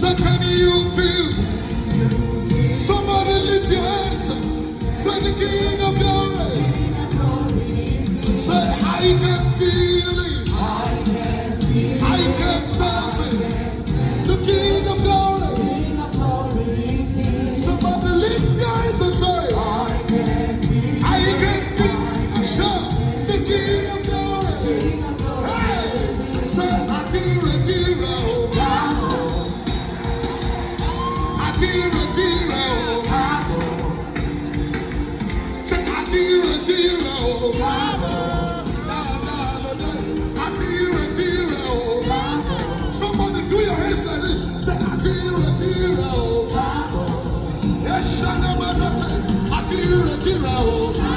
So can you feel? Somebody lift your hands for the King of Glory. Say, I can feel it. I can sense it. The King of Glory. Somebody lift your hands and say, I can feel it. The King of Glory. Hey, say, I feel it, feel it. Somebody do your hands like this. Say, I feel a hero. Yes, I know, I feel a hero.